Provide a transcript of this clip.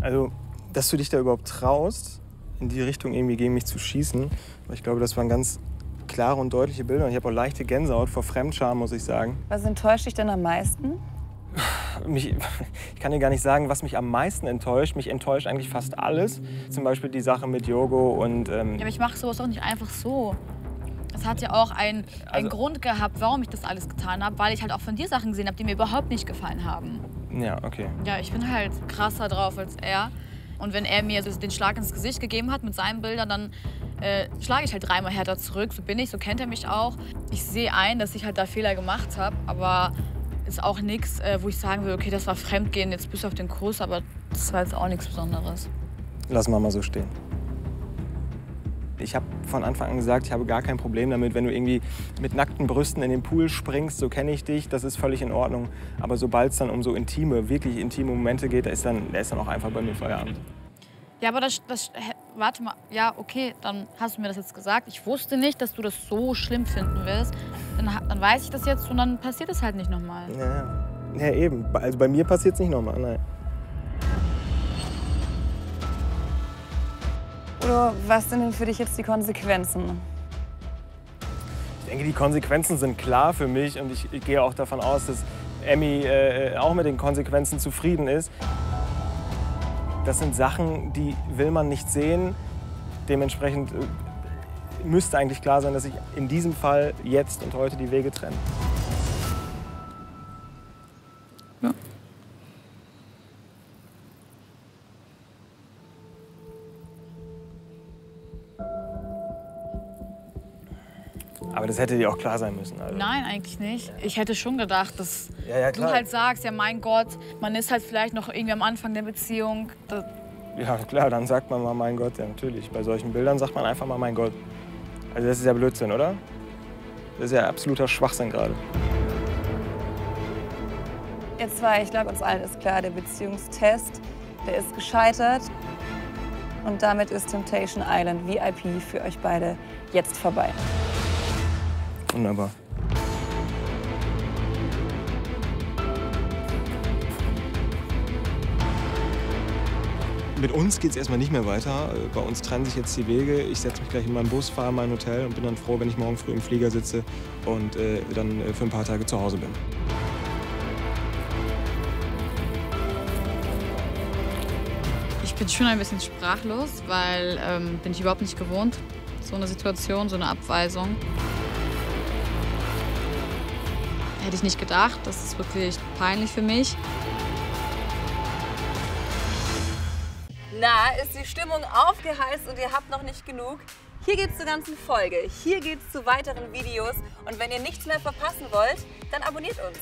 Also, dass du dich da überhaupt traust, in die Richtung irgendwie gegen mich zu schießen. Aber ich glaube, das waren ganz klare und deutliche Bilder. Ich habe auch leichte Gänsehaut vor Fremdscham, muss ich sagen. Was enttäuscht dich denn am meisten? Ich kann dir gar nicht sagen, was mich am meisten enttäuscht. Mich enttäuscht eigentlich fast alles. Zum Beispiel die Sache mit Jogo und... Ja, aber ich mache sowas doch nicht einfach so. Das hat ja auch einen Grund gehabt, warum ich das alles getan habe. Weil ich halt auch von dir Sachen gesehen habe, die mir überhaupt nicht gefallen haben. Ja, okay. Ja, ich bin halt krasser drauf als er. Und wenn er mir den Schlag ins Gesicht gegeben hat mit seinen Bildern, dann schlage ich halt dreimal härter zurück. So bin ich, so kennt er mich auch. Ich sehe ein, dass ich halt da Fehler gemacht habe, aber ist auch nichts, wo ich sagen will, okay, das war Fremdgehen, jetzt bist du auf den Kurs, aber das war jetzt auch nichts Besonderes. Lass mal so stehen. Ich habe von Anfang an gesagt, ich habe gar kein Problem damit, wenn du irgendwie mit nackten Brüsten in den Pool springst, so kenne ich dich, das ist völlig in Ordnung. Aber sobald es dann um so intime, wirklich intime Momente geht, da ist dann auch einfach bei mir Feierabend. Ja, aber warte mal, ja, okay, dann hast du mir das jetzt gesagt. Ich wusste nicht, dass du das so schlimm finden wirst. Dann weiß ich das jetzt und dann passiert es halt nicht nochmal. Ja, eben. Also bei mir passiert es nicht nochmal, nein. Udo, was sind denn für dich jetzt die Konsequenzen? Ich denke, die Konsequenzen sind klar für mich und ich gehe auch davon aus, dass Emmy auch mit den Konsequenzen zufrieden ist. Das sind Sachen, die will man nicht sehen. Dementsprechend müsste eigentlich klar sein, dass sich in diesem Fall jetzt und heute die Wege trennen. Ja. Aber das hätte dir auch klar sein müssen. Also. Nein, eigentlich nicht. Ich hätte schon gedacht, dass du halt sagst, ja mein Gott, man ist halt vielleicht noch irgendwie am Anfang der Beziehung. Ja klar, dann sagt man mal mein Gott, ja natürlich. Bei solchen Bildern sagt man einfach mal mein Gott. Also das ist ja Blödsinn, oder? Das ist ja absoluter Schwachsinn gerade. Ihr zwei, ich glaube, uns allen ist klar, der Beziehungstest, der ist gescheitert. Und damit ist Temptation Island VIP für euch beide jetzt vorbei. Wunderbar. Mit uns geht es erstmal nicht mehr weiter. Bei uns trennen sich jetzt die Wege. Ich setze mich gleich in meinen Bus, fahre in mein Hotel und bin dann froh, wenn ich morgen früh im Flieger sitze und dann für ein paar Tage zu Hause bin. Ich bin schon ein bisschen sprachlos, weil bin ich überhaupt nicht gewohnt. So eine Situation, so eine Abweisung. Hätte ich nicht gedacht. Das ist wirklich peinlich für mich. Na, ist die Stimmung aufgeheizt und ihr habt noch nicht genug? Hier geht's zur ganzen Folge, hier geht's zu weiteren Videos. Und wenn ihr nichts mehr verpassen wollt, dann abonniert uns.